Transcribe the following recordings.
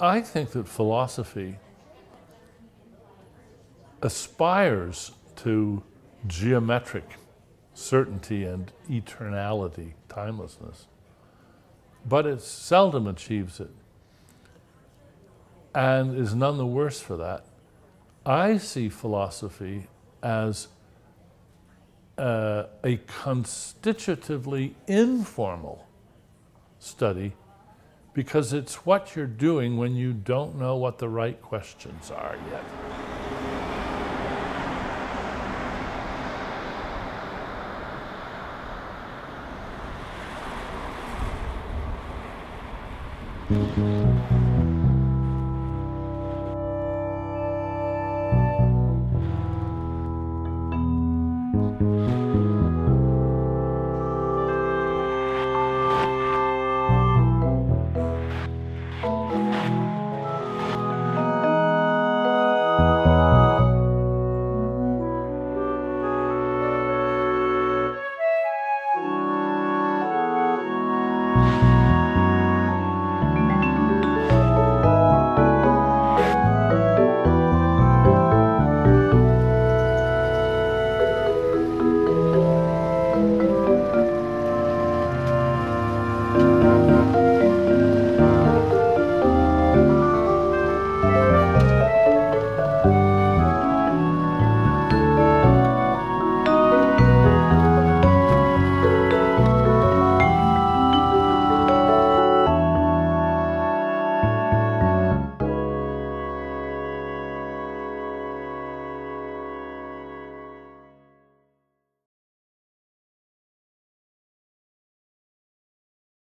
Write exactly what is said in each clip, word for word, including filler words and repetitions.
I think that philosophy aspires to geometric certainty and eternality, timelessness, but it seldom achieves it and is none the worse for that. I see philosophy as uh, a constitutively informal study, because it's what you're doing when you don't know what the right questions are yet.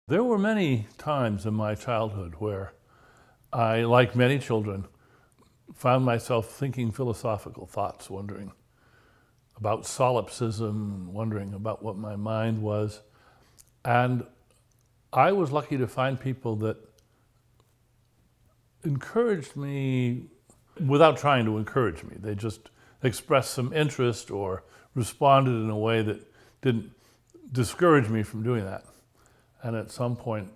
There were many times in my childhood where I, like many children, found myself thinking philosophical thoughts, wondering about solipsism, wondering about what my mind was. And I was lucky to find people that encouraged me without trying to encourage me. They just expressed some interest or responded in a way that didn't discourage me from doing that. And at some point,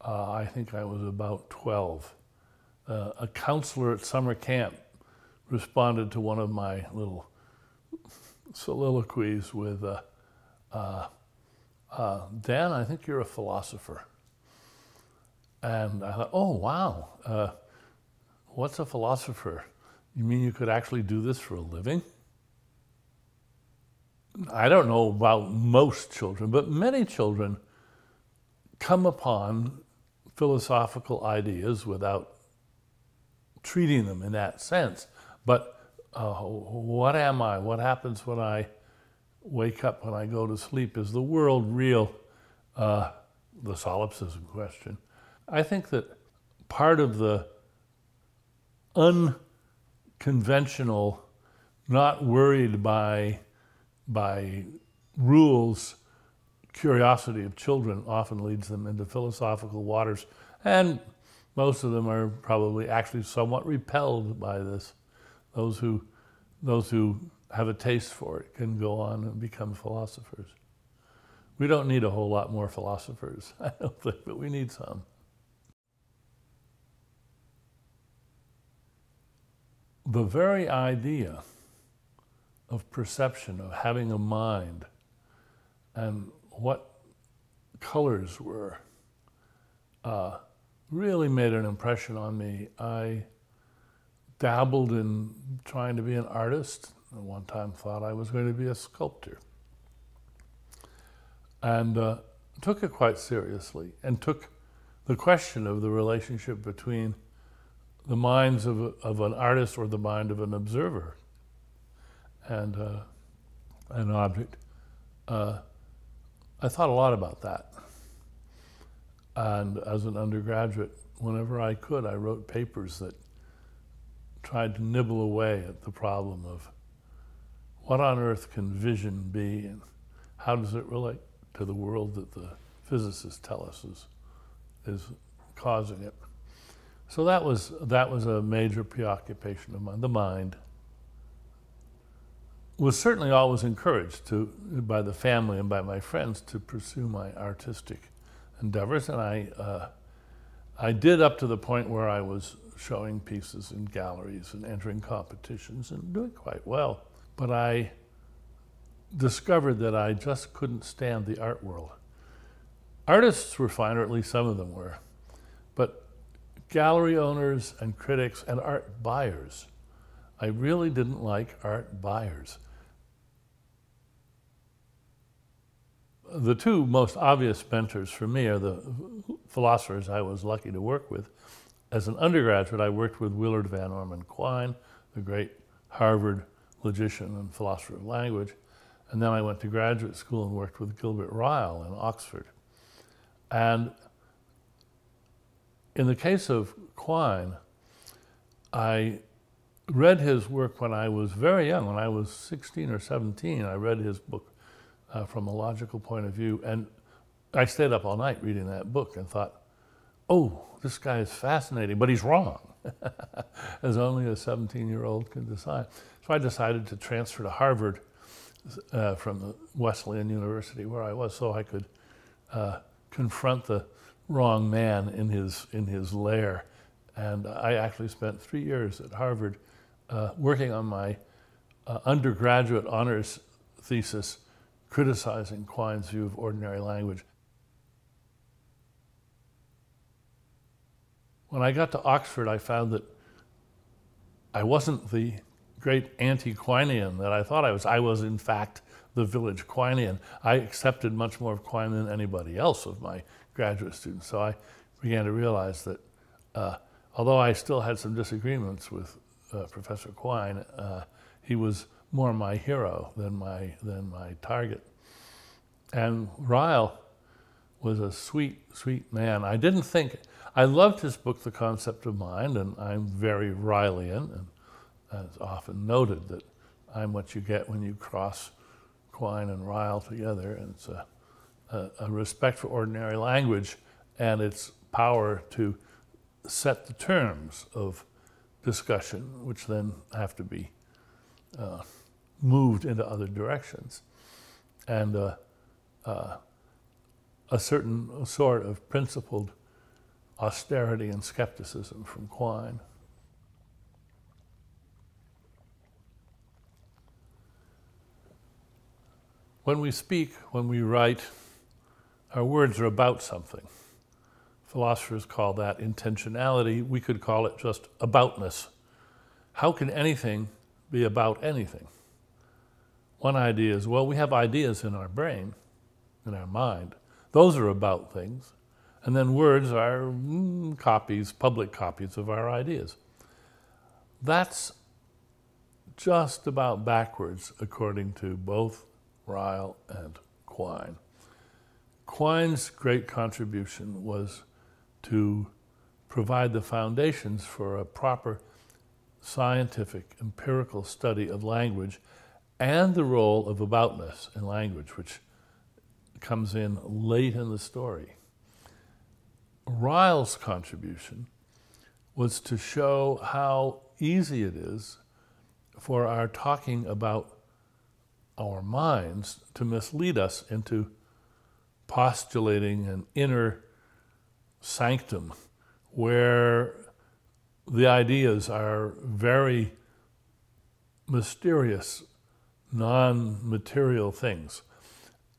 uh, I think I was about twelve, uh, a counselor at summer camp responded to one of my little soliloquies with, uh, uh, uh, Dan, I think you're a philosopher. And I thought, oh, wow, uh, what's a philosopher? You mean you could actually do this for a living? I don't know about most children, but many children come upon philosophical ideas without treating them in that sense. But uh, what am I? What happens when I wake up, when I go to sleep? Is the world real? Uh, the solipsism question. I think that part of the unconventional, not worried by, by rules, curiosity of children often leads them into philosophical waters, and most of them are probably actually somewhat repelled by this. Those who, those who have a taste for it can go on and become philosophers. We don't need a whole lot more philosophers, I don't think, but we need some. The very idea of perception, of having a mind, and what colors were uh, really made an impression on me. I dabbled in trying to be an artist. At one time thought I was going to be a sculptor. And uh, took it quite seriously, and took the question of the relationship between the minds of, a, of an artist or the mind of an observer and uh, an object. Uh, I thought a lot about that, and as an undergraduate, whenever I could, I wrote papers that tried to nibble away at the problem of what on earth can vision be, and how does it relate to the world that the physicists tell us is, is causing it. So that was, that was a major preoccupation of mine. The mind was certainly always encouraged to, by the family and by my friends, to pursue my artistic endeavors, and I, uh, I did up to the point where I was showing pieces in galleries and entering competitions and doing quite well. But I discovered that I just couldn't stand the art world. Artists were fine, or at least some of them were, but gallery owners and critics and art buyers, I really didn't like art buyers. The two most obvious mentors for me are the philosophers I was lucky to work with. As an undergraduate, I worked with Willard Van Orman Quine, the great Harvard logician and philosopher of language. And then I went to graduate school and worked with Gilbert Ryle in Oxford. And in the case of Quine, I read his work when I was very young. When I was sixteen or seventeen, I read his book uh, From a Logical Point of View. And I stayed up all night reading that book and thought, oh, this guy is fascinating, but he's wrong, as only a seventeen-year-old can decide. So I decided to transfer to Harvard uh, from the Wesleyan University, where I was, so I could uh, confront the wrong man in his, in his lair. And I actually spent three years at Harvard uh, working on my uh, undergraduate honors thesis, criticizing Quine's view of ordinary language. When I got to Oxford, I found that I wasn't the great anti-Quinean that I thought I was. I was, in fact, the village Quinean. I accepted much more of Quine than anybody else of my graduate students. So I began to realize that uh, although I still had some disagreements with uh, Professor Quine, uh, he was more my hero than my, than my target. And Ryle was a sweet, sweet man. I didn't think... I loved his book, The Concept of Mind, and I'm very Rylean, and it's often noted that I'm what you get when you cross Quine and Ryle together, and it's a, a, a respect for ordinary language and its power to set the terms of discussion, which then have to be uh, moved into other directions. And uh, uh, a certain sort of principled austerity and skepticism from Quine. When we speak, when we write, our words are about something. Philosophers call that intentionality. We could call it just aboutness. How can anything be about anything? One idea is, well, we have ideas in our brain, in our mind. Those are about things. And then words are mm, copies, public copies of our ideas. That's just about backwards, according to both Ryle and Quine. Quine's great contribution was to provide the foundations for a proper scientific, empirical study of language and the role of aboutness in language, which comes in late in the story. Ryle's contribution was to show how easy it is for our talking about our minds to mislead us into postulating an inner sanctum where the ideas are very mysterious, non-material things.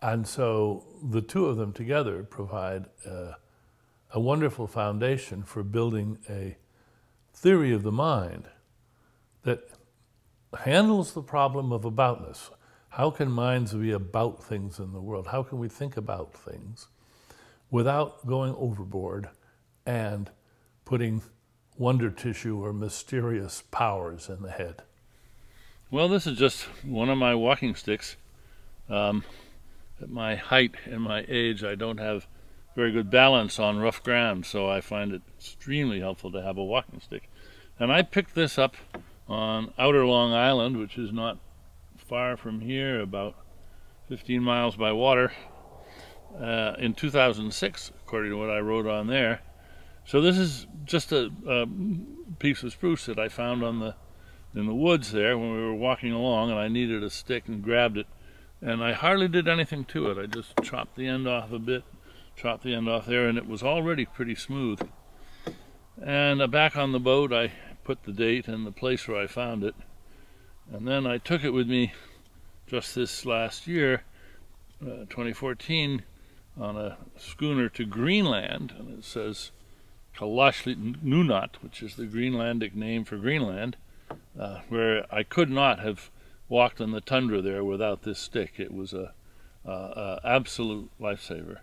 And so the two of them together provide uh, a wonderful foundation for building a theory of the mind that handles the problem of aboutness. How can minds be about things in the world? How can we think about things without going overboard and putting wonder tissue or mysterious powers in the head? Well, this is just one of my walking sticks. Um, at my height and my age, I don't have very good balance on rough ground, so I find it extremely helpful to have a walking stick. And I picked this up on Outer Long Island, which is not far from here, about fifteen miles by water, uh, in two thousand six, according to what I wrote on there. So this is just a, a piece of spruce that I found on the in the woods there when we were walking along, and I needed a stick and grabbed it, and I hardly did anything to it. I just chopped the end off a bit, chopped the end off there, and it was already pretty smooth. And uh, back on the boat, I put the date and the place where I found it. And then I took it with me just this last year, uh, twenty fourteen, on a schooner to Greenland. And it says Kalaallit Nunaat, which is the Greenlandic name for Greenland, uh, where I could not have walked on the tundra there without this stick. It was a, a, a absolute lifesaver.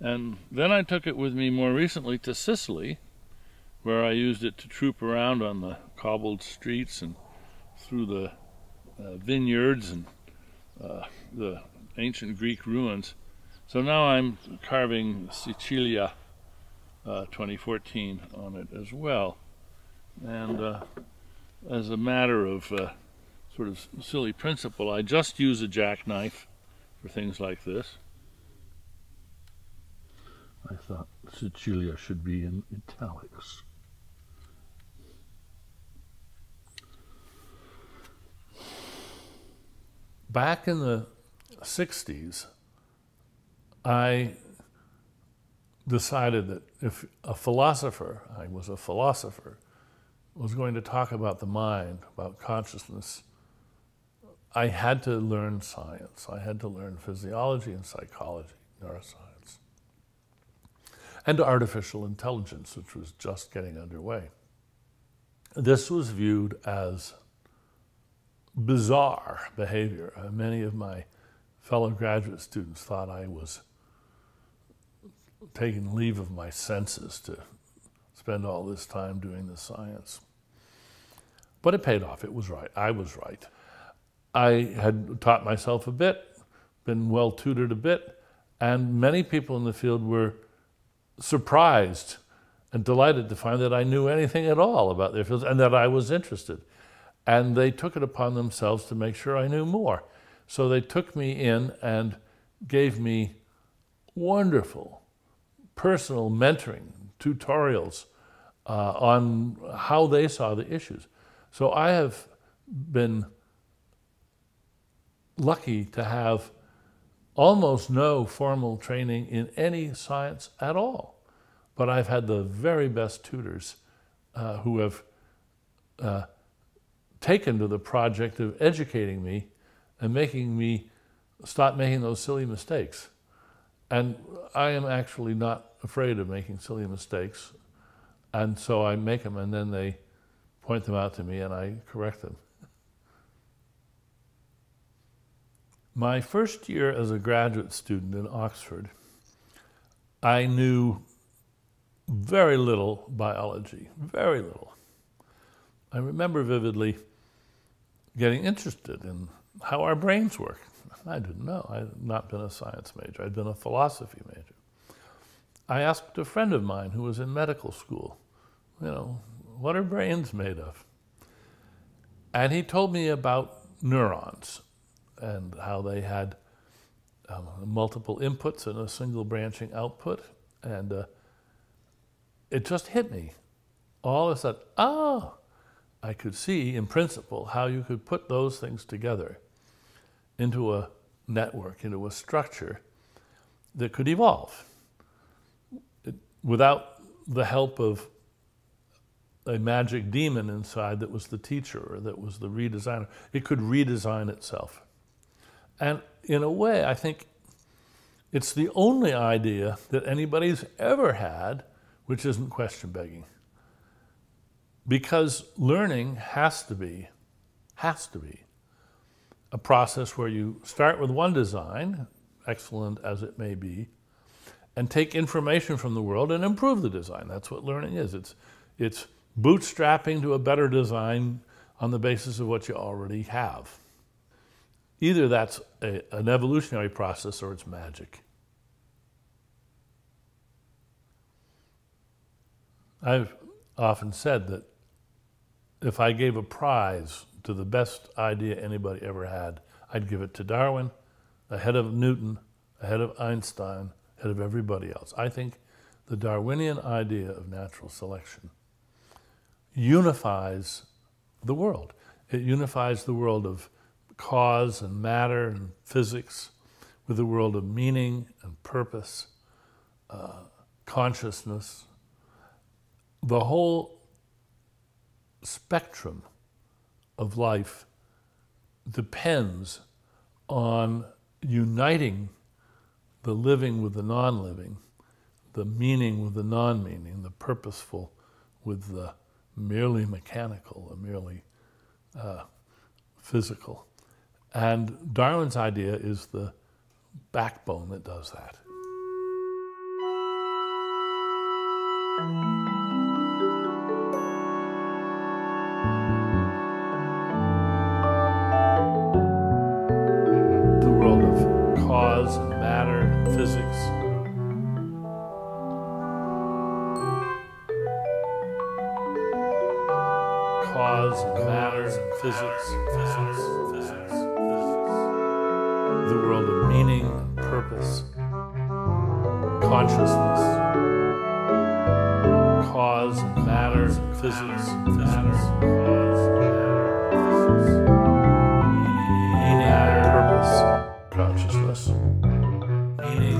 And then I took it with me more recently to Sicily, where I used it to troop around on the cobbled streets and through the uh, vineyards and uh, the ancient Greek ruins. So now I'm carving Sicilia uh, twenty fourteen on it as well. And uh, as a matter of uh, sort of silly principle, I just use a jackknife for things like this. I thought Sicilia should be in italics. Back in the sixties, I decided that if a philosopher, I was a philosopher, was going to talk about the mind, about consciousness, I had to learn science. I had to learn physiology and psychology, neuroscience, and artificial intelligence, which was just getting underway. This was viewed as bizarre behavior. Many of my fellow graduate students thought I was taking leave of my senses to spend all this time doing the science. But it paid off. It was right. I was right. I had taught myself a bit, been well tutored a bit, and many people in the field were surprised and delighted to find that I knew anything at all about their fields and that I was interested. And they took it upon themselves to make sure I knew more. So they took me in and gave me wonderful personal mentoring, tutorials uh, on how they saw the issues. So I have been lucky to have almost no formal training in any science at all. But I've had the very best tutors uh, who have uh, taken to the project of educating me and making me stop making those silly mistakes. And I am actually not afraid of making silly mistakes. And so I make them and then they point them out to me and I correct them. My first year as a graduate student in Oxford, I knew very little biology, very little. I remember vividly getting interested in how our brains work. I didn't know. I had not been a science major. I'd been a philosophy major. I asked a friend of mine who was in medical school, you know, what are brains made of? And he told me about neurons and how they had um, multiple inputs and a single branching output. And uh, it just hit me. All of a sudden, oh! I could see, in principle, how you could put those things together into a network, into a structure that could evolve it, without the help of a magic demon inside that was the teacher or that was the redesigner. It could redesign itself. And in a way, I think it's the only idea that anybody's ever had which isn't question begging. Because learning has to be, has to be, a process where you start with one design, excellent as it may be, and take information from the world and improve the design. That's what learning is. It's, it's bootstrapping to a better design on the basis of what you already have. Either that's a, an evolutionary process or it's magic. I've often said that if I gave a prize to the best idea anybody ever had, I'd give it to Darwin, ahead of Newton, ahead of Einstein, ahead of everybody else. I think the Darwinian idea of natural selection unifies the world. It unifies the world of cause and matter and physics with the world of meaning and purpose, uh, consciousness, the whole spectrum of life depends on uniting the living with the non-living, the meaning with the non-meaning, the purposeful with the merely mechanical, the merely uh, physical. And Darwin's idea is the backbone that does that. The world of cause and matter and physics. Cause and matter and physics. Physics. Physics. The world of meaning and purpose. Consciousness. Cause and matter and physics, matter, cause, matter, physics, purpose, consciousness, meaning,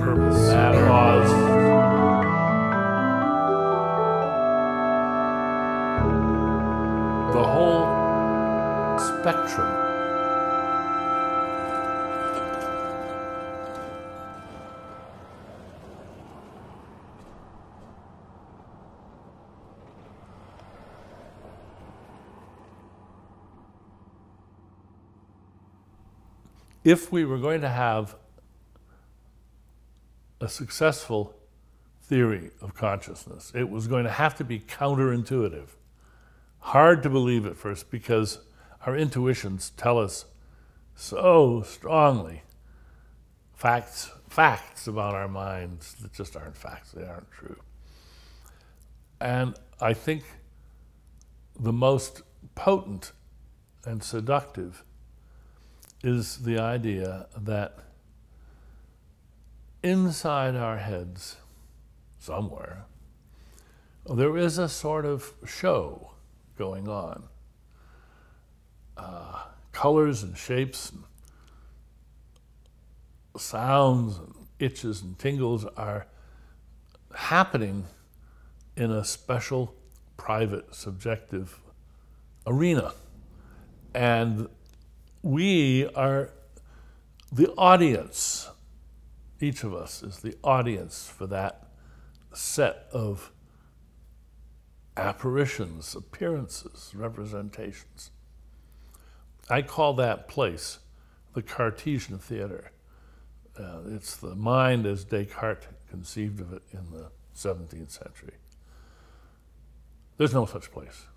purpose, matter, cause. The whole spectrum . If we were going to have a successful theory of consciousness, it was going to have to be counterintuitive. Hard to believe at first because our intuitions tell us so strongly facts, facts about our minds that just aren't facts, they aren't true. And I think the most potent and seductive is the idea that inside our heads, somewhere, there is a sort of show going on. Uh, colors and shapes, and sounds, and itches and tingles are happening in a special, private, subjective arena. And we are the audience. Each of us is the audience for that set of apparitions, appearances, representations. I call that place the Cartesian theater. Uh, it's the mind as Descartes conceived of it in the seventeenth century. There's no such place.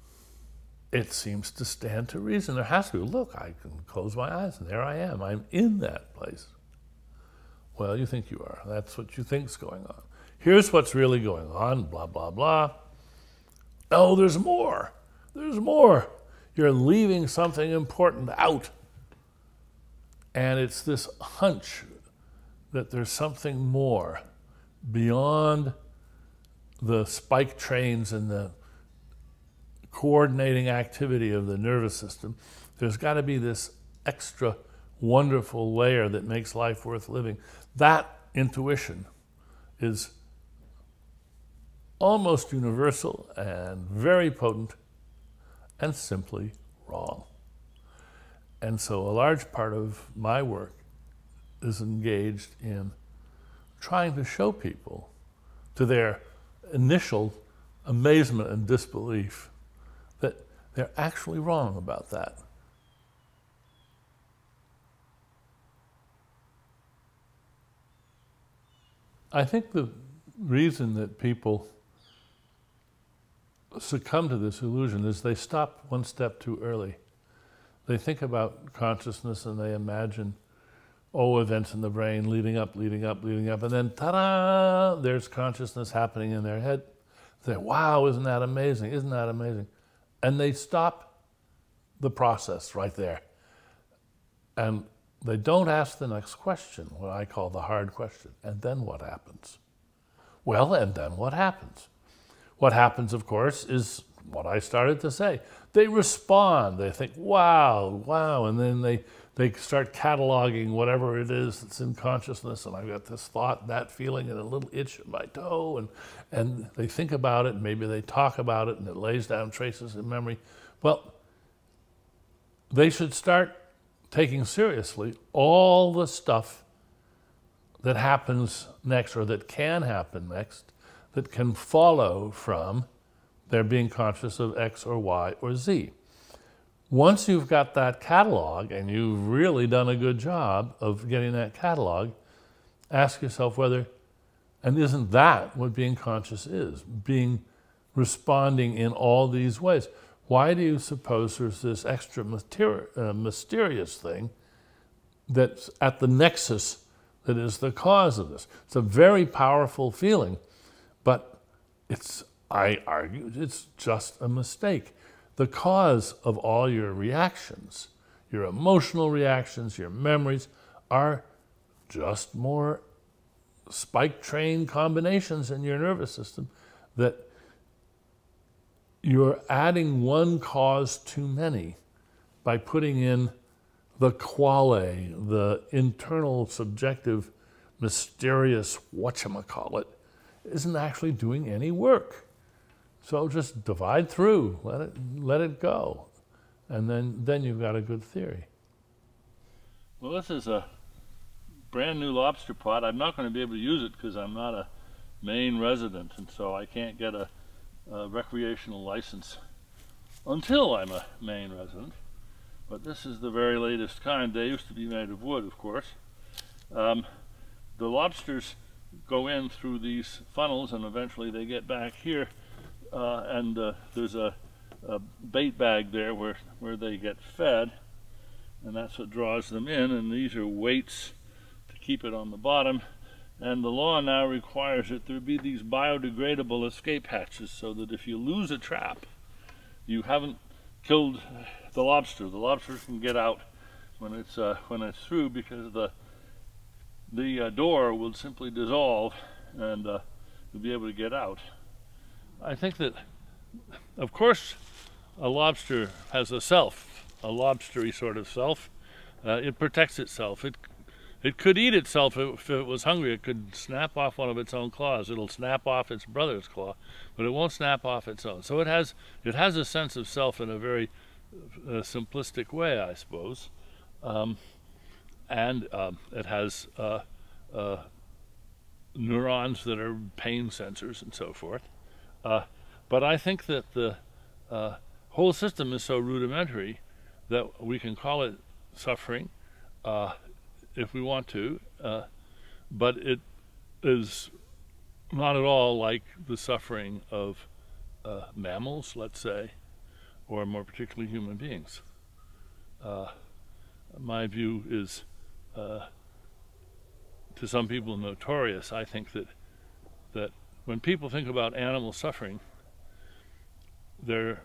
It seems to stand to reason. There has to be. Look, I can close my eyes, and there I am. I'm in that place. Well, you think you are. That's what you think's going on. Here's what's really going on, blah, blah, blah. Oh, there's more. There's more. You're leaving something important out. And it's this hunch that there's something more beyond the spike trains and the coordinating activity of the nervous system. There's got to be this extra wonderful layer that makes life worth living. That intuition is almost universal and very potent and simply wrong. And so a large part of my work is engaged in trying to show people, to their initial amazement and disbelief, that they're actually wrong about that. I think the reason that people succumb to this illusion is they stop one step too early. They think about consciousness and they imagine, oh, events in the brain leading up, leading up, leading up, and then ta-da, there's consciousness happening in their head. They say, wow, isn't that amazing? Isn't that amazing? And they stop the process right there. And they don't ask the next question, what I call the hard question. And then what happens? Well, and then what happens? What happens, of course, is what I started to say. They respond. They think, wow, wow. And then they they start cataloging whatever it is that's in consciousness, and I've got this thought, that feeling, and a little itch in my toe, and, and they think about it, and maybe they talk about it, and it lays down traces in memory. Well, they should start taking seriously all the stuff that happens next, or that can happen next, that can follow from their being conscious of X or Y or Z. Once you've got that catalog, and you've really done a good job of getting that catalog, ask yourself whether, and isn't that what being conscious is? Being, responding in all these ways. Why do you suppose there's this extra materi- uh, mysterious thing that's at the nexus that is the cause of this? It's a very powerful feeling, but it's, I argue, it's just a mistake. The cause of all your reactions, your emotional reactions, your memories, are just more spike train combinations in your nervous system that you're adding one cause too many by putting in the quale, the internal subjective mysterious whatchamacallit, isn't actually doing any work. So just divide through, let it, let it go, and then, then you've got a good theory. Well, this is a brand new lobster pot. I'm not going to be able to use it because I'm not a Maine resident, and so I can't get a, a recreational license until I'm a Maine resident. But this is the very latest kind. They used to be made of wood, of course. Um, the lobsters go in through these funnels, and eventually they get back here. Uh, and uh, there's a, a bait bag there where, where they get fed, and that's what draws them in, and these are weights to keep it on the bottom, and the law now requires that there be these biodegradable escape hatches so that if you lose a trap, you haven't killed the lobster. The lobster can get out when it's, uh, when it's through, because the, the uh, door will simply dissolve and uh, you'll be able to get out. I think that, of course, a lobster has a self, a lobstery sort of self. Uh, it protects itself. It, it could eat itself if it was hungry. It could snap off one of its own claws. It'll snap off its brother's claw, but it won't snap off its own. So it has, it has a sense of self in a very uh, simplistic way, I suppose. Um, and um, it has uh, uh, neurons that are pain sensors and so forth. Uh, but I think that the uh, whole system is so rudimentary that we can call it suffering uh, if we want to, uh, but it is not at all like the suffering of uh, mammals, let's say, or more particularly human beings. Uh, my view is, uh, to some people, notorious. I think that that when people think about animal suffering, their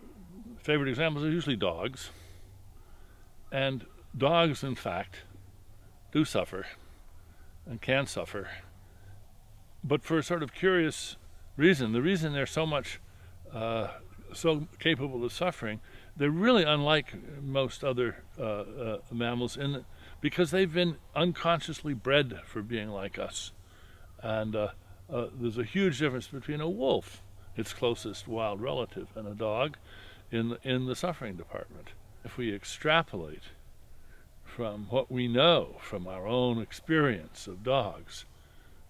favorite examples are usually dogs. And dogs, in fact, do suffer and can suffer, but for a sort of curious reason. The reason they're so much, uh, so capable of suffering, they're really unlike most other uh, uh, mammals in the, because they've been unconsciously bred for being like us. And uh, Uh, there's a huge difference between a wolf, its closest wild relative, and a dog in, in the suffering department. If we extrapolate from what we know from our own experience of dogs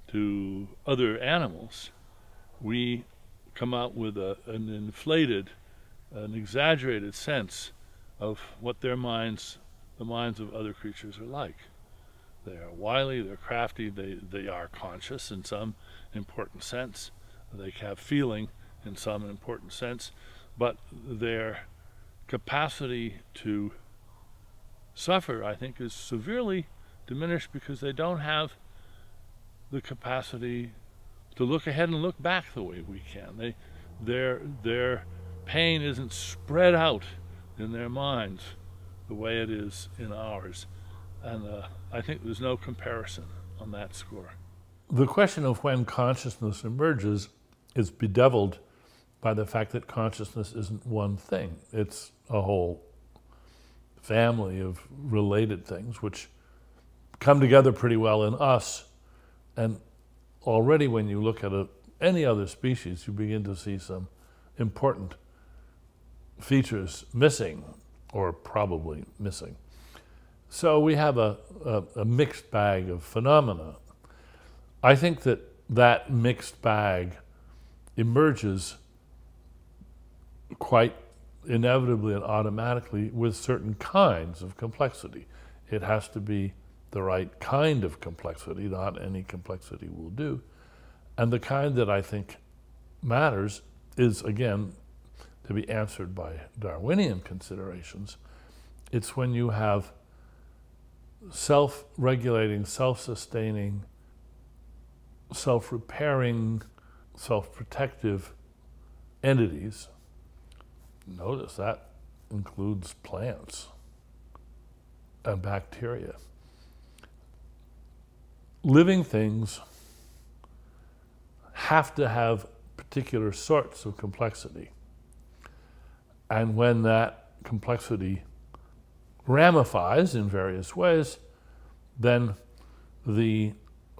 to other animals, we come out with a, an inflated, an exaggerated sense of what their minds, the minds of other creatures are like. They are wily, they're crafty, they, they are conscious in some important sense. They have feeling in some important sense, but their capacity to suffer, I think, is severely diminished because they don't have the capacity to look ahead and look back the way we can. They, their, their pain isn't spread out in their minds the way it is in ours. And uh, I think there's no comparison on that score. The question of when consciousness emerges is bedeviled by the fact that consciousness isn't one thing. It's a whole family of related things which come together pretty well in us. And already when you look at a, any other species, you begin to see some important features missing, or probably missing. So we have a, a, a mixed bag of phenomena. I think that that mixed bag emerges quite inevitably and automatically with certain kinds of complexity. It has to be the right kind of complexity, not any complexity will do. And the kind that I think matters is, again, to be answered by Darwinian considerations. It's when you have self-regulating, self-sustaining, self-repairing, self-protective entities. Notice that includes plants and bacteria. Living things have to have particular sorts of complexity. And when that complexity ramifies in various ways, then the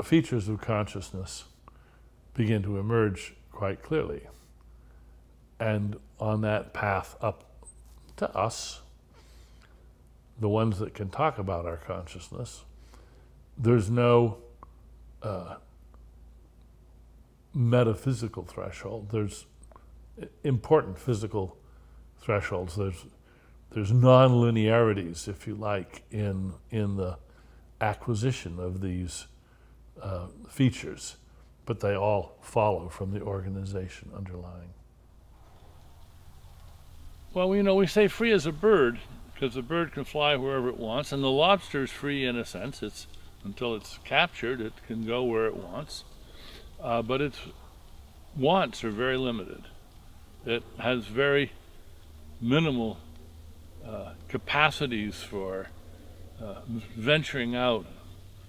features of consciousness begin to emerge quite clearly. And on that path up to us, the ones that can talk about our consciousness, there's no uh, metaphysical threshold. There's important physical thresholds. There's there's non-linearities, if you like, in in the acquisition of these uh, features, but they all follow from the organization underlying. Well, you know, we say free as a bird because the bird can fly wherever it wants, and the lobster is free in a sense. It's until it's captured, it can go where it wants, uh, but its wants are very limited. It has very minimal uh, capacities for uh, venturing out,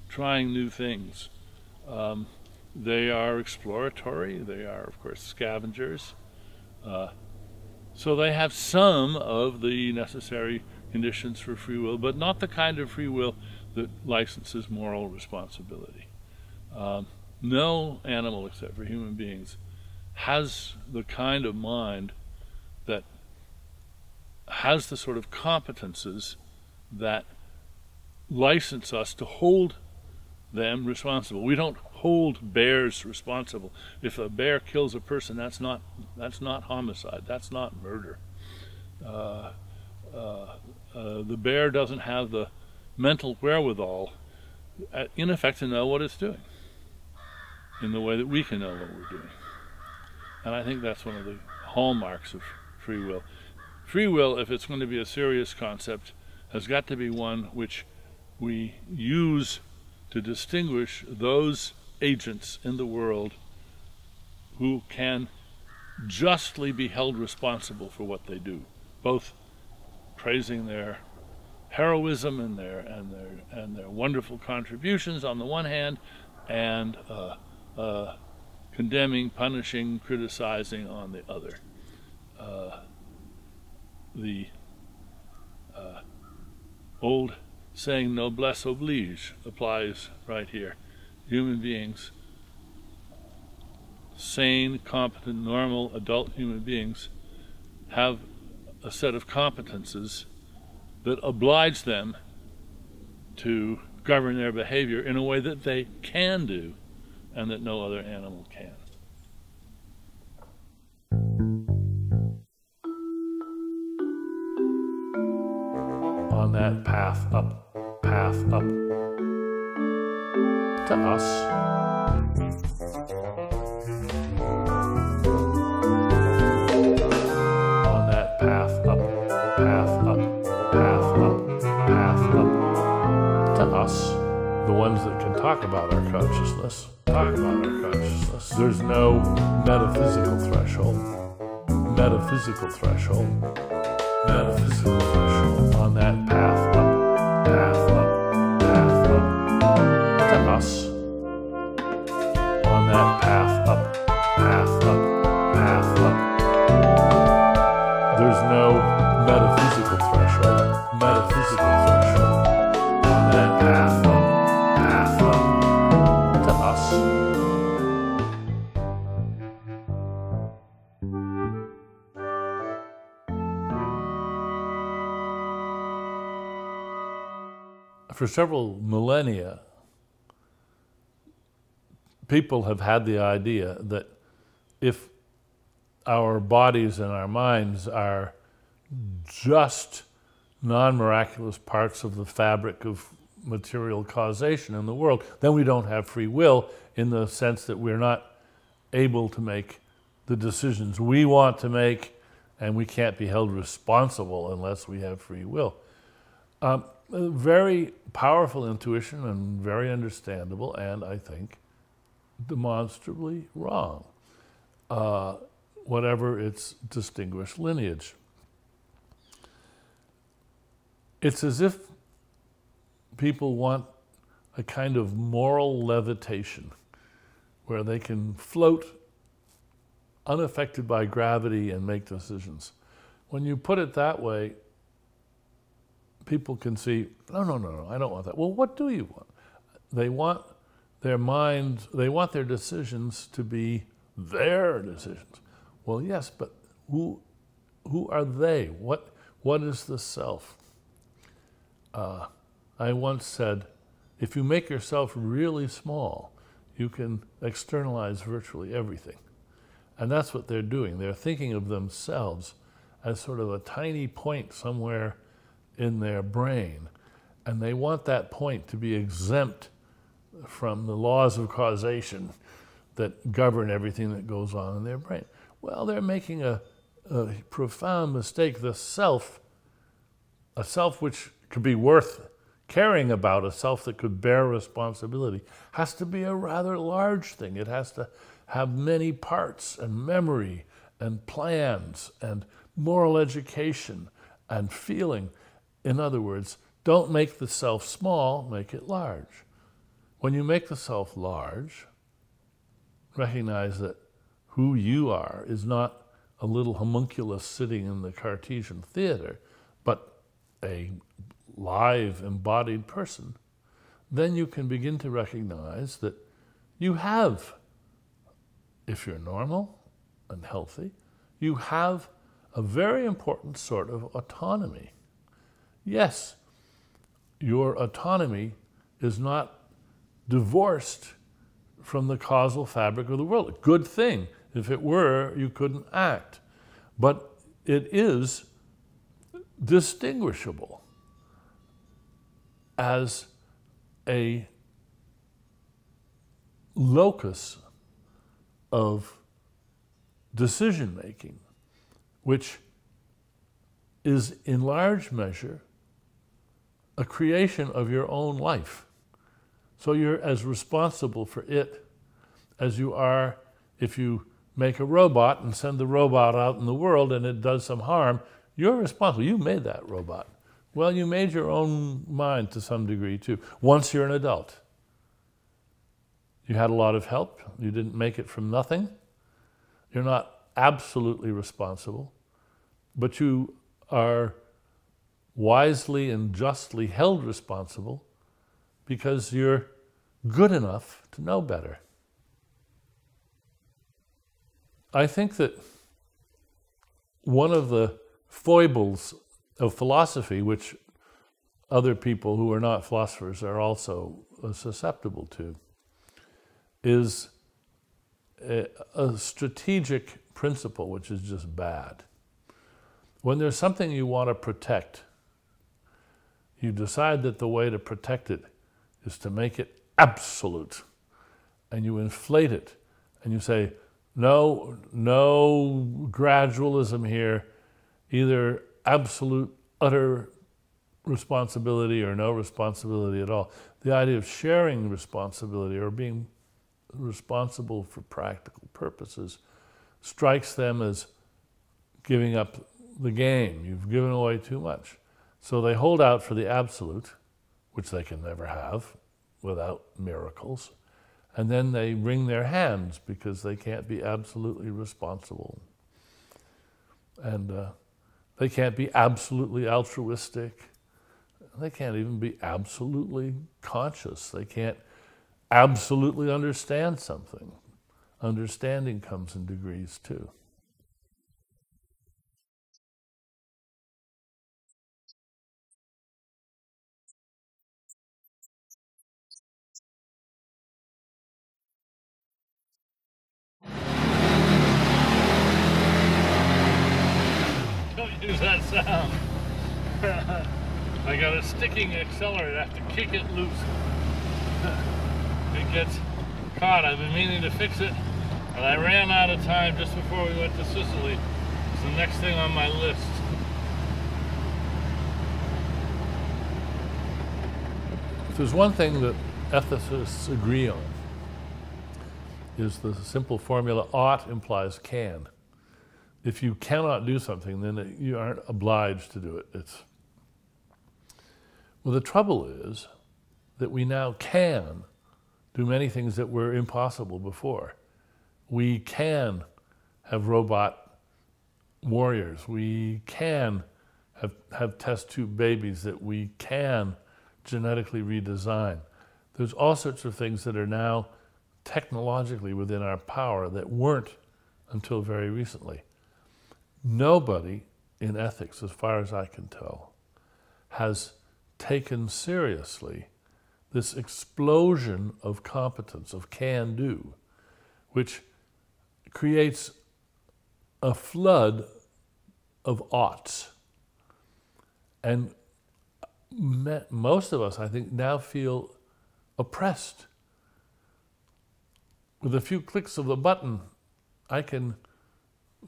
trying new things. Um, they are exploratory, they are of course scavengers, uh, so they have some of the necessary conditions for free will, but not the kind of free will that licenses moral responsibility. Um, no animal except for human beings has the kind of mind that has the sort of competences that license us to hold them responsible. We don't hold bears responsible. If a bear kills a person, that's not that's not homicide. That's not murder. Uh, uh, uh, the bear doesn't have the mental wherewithal, in effect, to know what it's doing in the way that we can know what we're doing. And I think that's one of the hallmarks of free will. Free will, if it's going to be a serious concept, has got to be one which we use to distinguish those agents in the world who can justly be held responsible for what they do, both praising their heroism and their and their and their wonderful contributions on the one hand, and uh, uh, condemning, punishing, criticizing on the other. Uh, the uh, old saying noblesse oblige applies right here. Human beings, sane, competent, normal, adult human beings have a set of competences that oblige them to govern their behavior in a way that they can do and that no other animal can. On that path up, path up to us. On that path up, path up, path up, path up to us. The ones that can talk about our consciousness, talk about our consciousness. There's no metaphysical threshold, metaphysical threshold. Metaphysical threshold on that path up, path up, path up to us. On that path up, path up, path up. There's no metaphysical threshold, metaphysical for several millennia, people have had the idea that if our bodies and our minds are just non-miraculous parts of the fabric of material causation in the world, then we don't have free will in the sense that we're not able to make the decisions we want to make, and we can't be held responsible unless we have free will. Um, a very powerful intuition and very understandable, and I think demonstrably wrong, uh, whatever its distinguished lineage. It's as if people want a kind of moral levitation where they can float unaffected by gravity and make decisions. When you put it that way, people can see, no, no, no, no, I don't want that. Well, what do you want? They want their minds, they want their decisions to be their decisions. Well, yes, but who, who are they? What, what is the self? Uh, I once said, if you make yourself really small, you can externalize virtually everything. And that's what they're doing. They're thinking of themselves as sort of a tiny point somewhere in their brain. And they want that point to be exempt from the laws of causation that govern everything that goes on in their brain. Well, they're making a, a profound mistake. The self, a self which could be worth caring about, a self that could bear responsibility, has to be a rather large thing. It has to have many parts and memory and plans and moral education and feeling. In other words, don't make the self small, make it large. When you make the self large, recognize that who you are is not a little homunculus sitting in the Cartesian theater, but a live, embodied person, then you can begin to recognize that you have, if you're normal and healthy, you have a very important sort of autonomy. Yes, your autonomy is not divorced from the causal fabric of the world. A good thing. If it were, you couldn't act. But it is distinguishable as a locus of decision-making, which is in large measure a creation of your own life. So you're as responsible for it as you are if you make a robot and send the robot out in the world and it does some harm. You're responsible. You made that robot. Well, you made your own mind to some degree, too, once you're an adult. You had a lot of help. You didn't make it from nothing. You're not absolutely responsible, but you are wisely and justly held responsible because you're good enough to know better. I think that one of the foibles of philosophy, which other people who are not philosophers are also susceptible to, is a, a strategic principle which is just bad. When there's something you want to protect, you decide that the way to protect it is to make it absolute, and you inflate it, and you say, no, no gradualism here, either absolute, utter responsibility or no responsibility at all. The idea of sharing responsibility or being responsible for practical purposes strikes them as giving up the game. You've given away too much. So they hold out for the absolute, which they can never have without miracles, and then they wring their hands because they can't be absolutely responsible. And uh, They can't be absolutely altruistic. They can't even be absolutely conscious. They can't absolutely understand something. Understanding comes in degrees too. I got a sticking accelerator. I have to kick it loose. It gets caught. I've been meaning to fix it, but I ran out of time just before we went to Sicily. It's the next thing on my list. If there's one thing that ethicists agree on, is the simple formula, ought implies can. If you cannot do something, then you aren't obliged to do it. It's well, the trouble is that we now can do many things that were impossible before. We can have robot warriors. We can have, have test tube babies that we can genetically redesign. There's all sorts of things that are now technologically within our power that weren't until very recently. Nobody in ethics, as far as I can tell, has taken seriously this explosion of competence, of can-do, which creates a flood of oughts. And most of us, I think, now feel oppressed. With a few clicks of the button, I can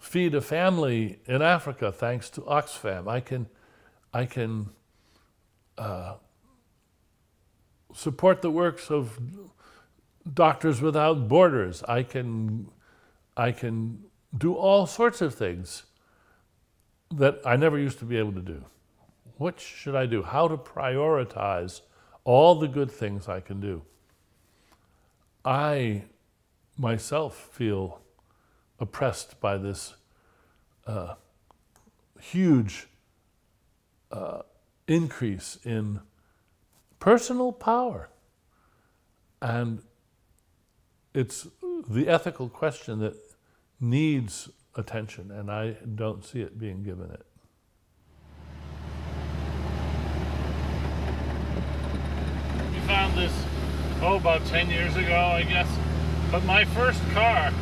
feed a family in Africa thanks to Oxfam. I can, I can uh, support the works of Doctors Without Borders. I can, I can do all sorts of things that I never used to be able to do. What should I do? How to prioritize all the good things I can do? I myself feel oppressed by this uh, huge uh, increase in personal power. And it's the ethical question that needs attention, and I don't see it being given it. We found this, oh, about ten years ago, I guess. But my first car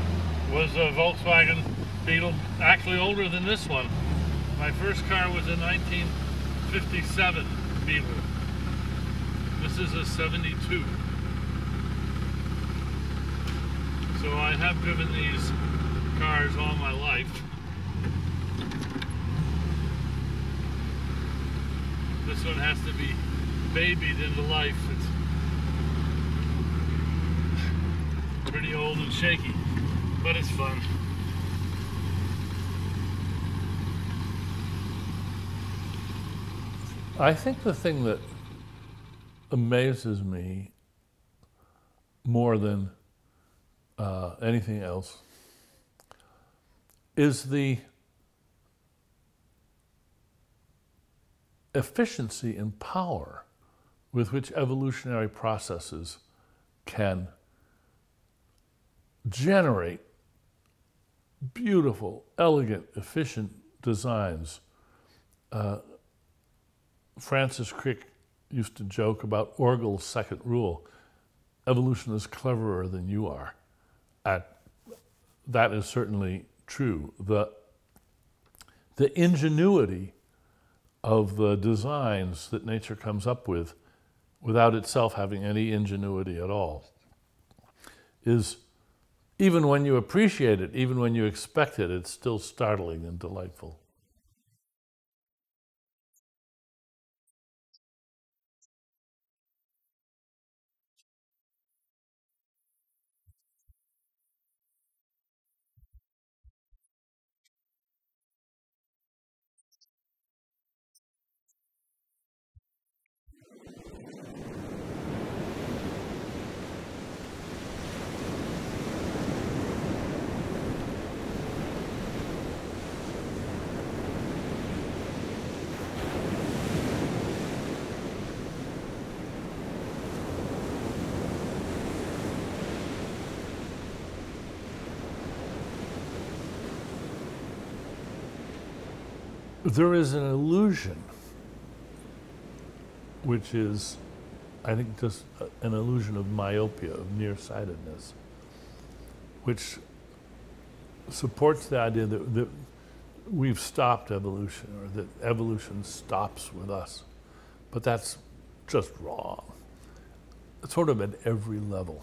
was a Volkswagen Beetle, actually older than this one. My first car was a nineteen fifty-seven Beetle. This is a seventy-two. So I have driven these cars all my life. This one has to be babied into life. It's pretty old and shaky, but it's fun. I think the thing that amazes me more than uh, anything else is the efficiency and power with which evolutionary processes can generate beautiful, elegant, efficient designs. Uh, Francis Crick used to joke about Orgel's second rule. Evolution is cleverer than you are. And that is certainly true. The, the ingenuity of the designs that nature comes up with without itself having any ingenuity at all is, even when you appreciate it, even when you expect it, it's still startling and delightful. There is an illusion, which is, I think, just an illusion of myopia, of nearsightedness, which supports the idea that, that we've stopped evolution, or that evolution stops with us. But that's just wrong, sort of at every level.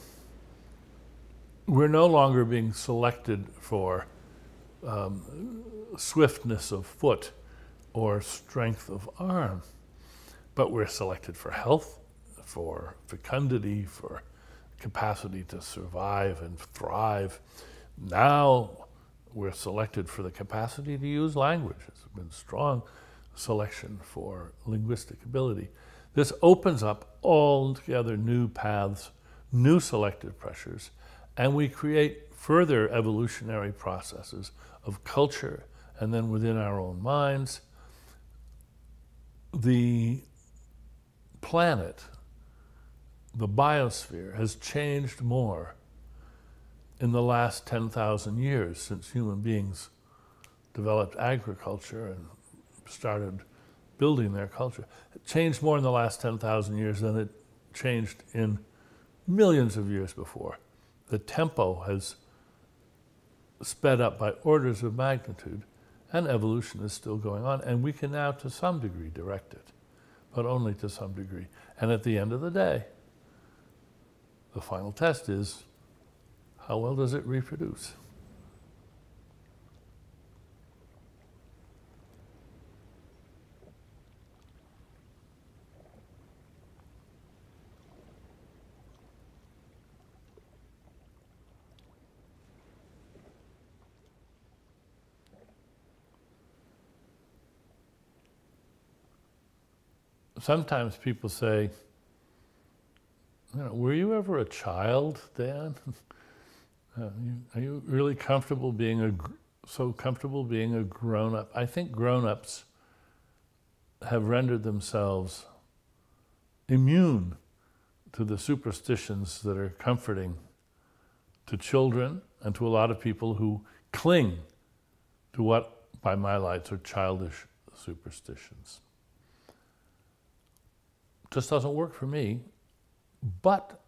We're no longer being selected for um, swiftness of foot or strength of arm, but we're selected for health, for fecundity, for capacity to survive and thrive. Now we're selected for the capacity to use language. It's been strong selection for linguistic ability. This opens up altogether new paths, new selective pressures, and we create further evolutionary processes of culture and then within our own minds. The planet, the biosphere, has changed more in the last ten thousand years since human beings developed agriculture and started building their culture. It changed more in the last ten thousand years than it changed in millions of years before. The tempo has sped up by orders of magnitude, and evolution is still going on, and we can now to some degree direct it, but only to some degree. And at the end of the day, the final test is, how well does it reproduce? Sometimes people say, you know, were you ever a child, Dan? Are you really comfortable being a, so comfortable being a grown-up? I think grown-ups have rendered themselves immune to the superstitions that are comforting to children and to a lot of people who cling to what, by my lights, are childish superstitions. Just doesn't work for me, but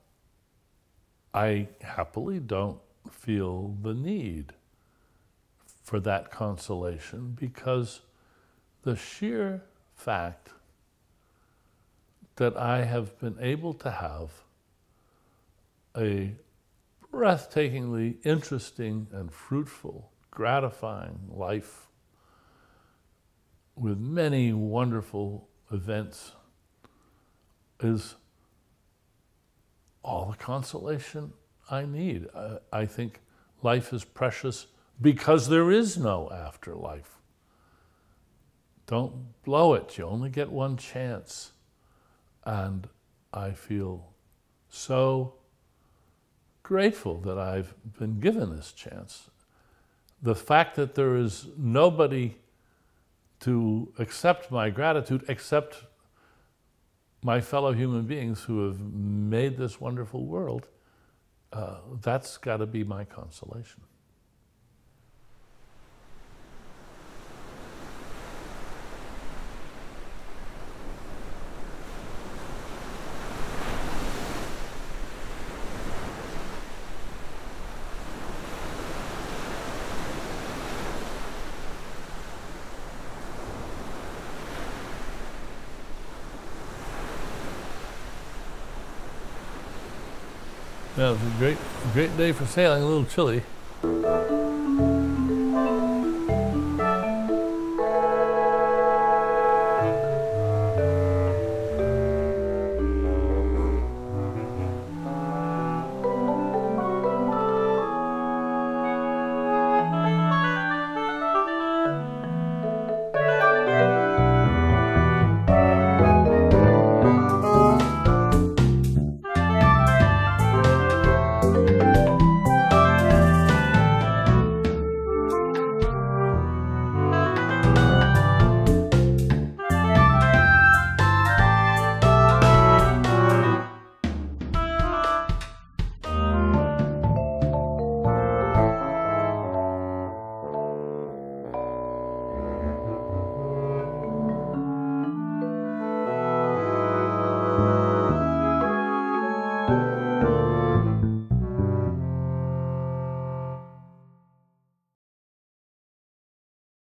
I happily don't feel the need for that consolation, because the sheer fact that I have been able to have a breathtakingly interesting and fruitful, gratifying life with many wonderful events is all the consolation I need. I, I think life is precious because there is no afterlife. Don't blow it. You only get one chance. And I feel so grateful that I've been given this chance. The fact that there is nobody to accept my gratitude except my fellow human beings who have made this wonderful world, uh, that's got to be my consolation. Yeah, it was a great, great day for sailing, a little chilly.